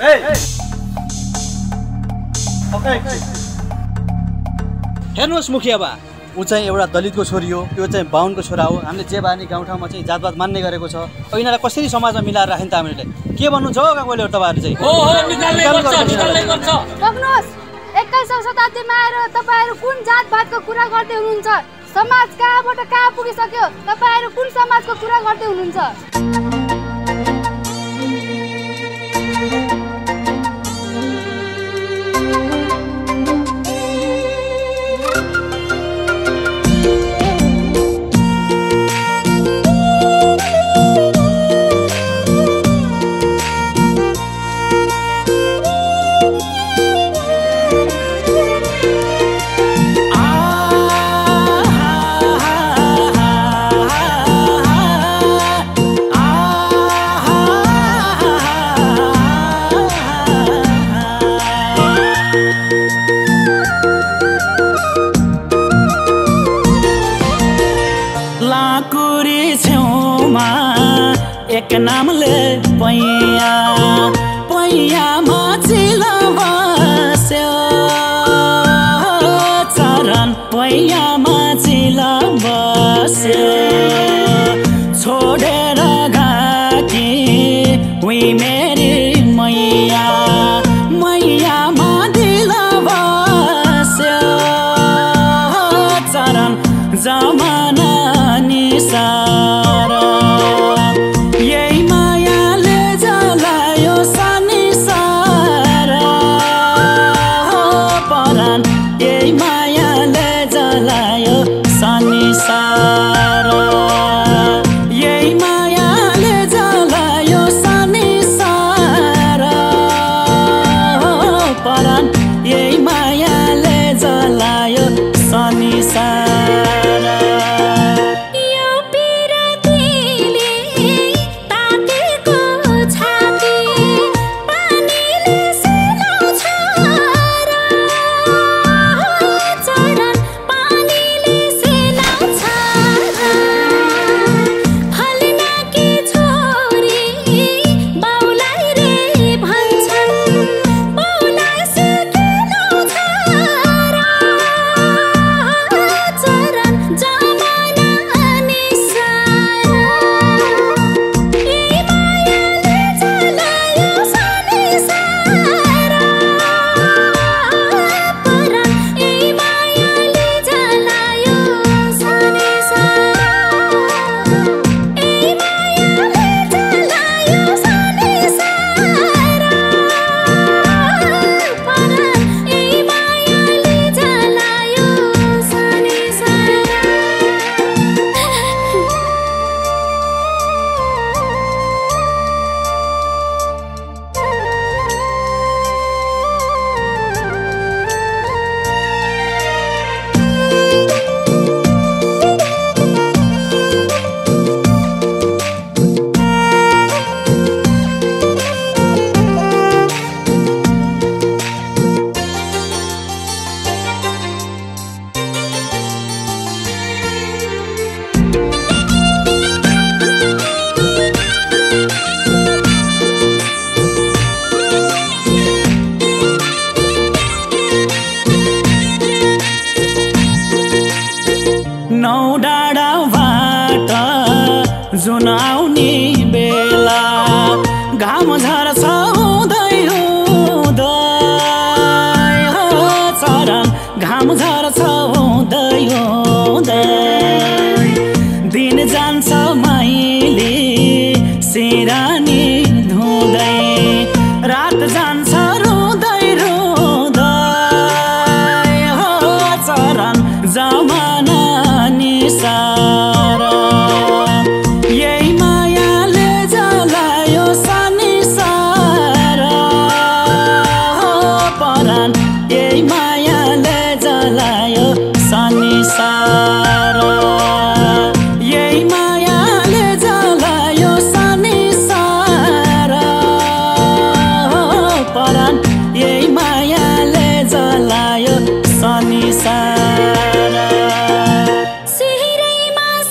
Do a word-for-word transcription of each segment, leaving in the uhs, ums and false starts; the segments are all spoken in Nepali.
Hey! Hey. Okay. हेर्नुस् मुखिया बा, ऊ चाहिँ एउटा दलितको छोरी हो, त्यो चाहिँ बाहुनको छोरा हो। हामीले जे बानी गाउँठाउँमा चाहिँ जातपात मान्ने गरेको छ। अब यिनीलाई कसरी समाजमा मिलाएर राख्ने त हामीले? के भन्नुहुन्छ काकोले तपाईहरु चाहिँ? हो हो निकाल्नै गर्छ, निकाल्नै गर्छ। बग्नुस्, एक्काइसौं शताब्दीमा आएर तपाईहरु कुन जातपातको कुरा गर्दै हुनुहुन्छ? समाज कहाँबाट कहाँ पुगिसक्यो? तपाईहरु कुन समाजको कुरा गर्दै हुनुहुन्छ? एक नामले पैया पैया मचिलो बस्यो चरण पैया मचिलो बस्यो छोडेर गएकी उही मेरी मैया मैया मदिलो बस्यो चरण जमाना निसार जुन आउने बेला घाम झर्छ हुँदै हुँदै हो चरण घाम झर्छ हुँदै हुँदै दिन जान्छ मैले सिरानी धुँदै रात जान्छ रुँदै रुँदै हो चरण जमाना निसार Sanisar, sihirima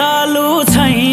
तालु छैन।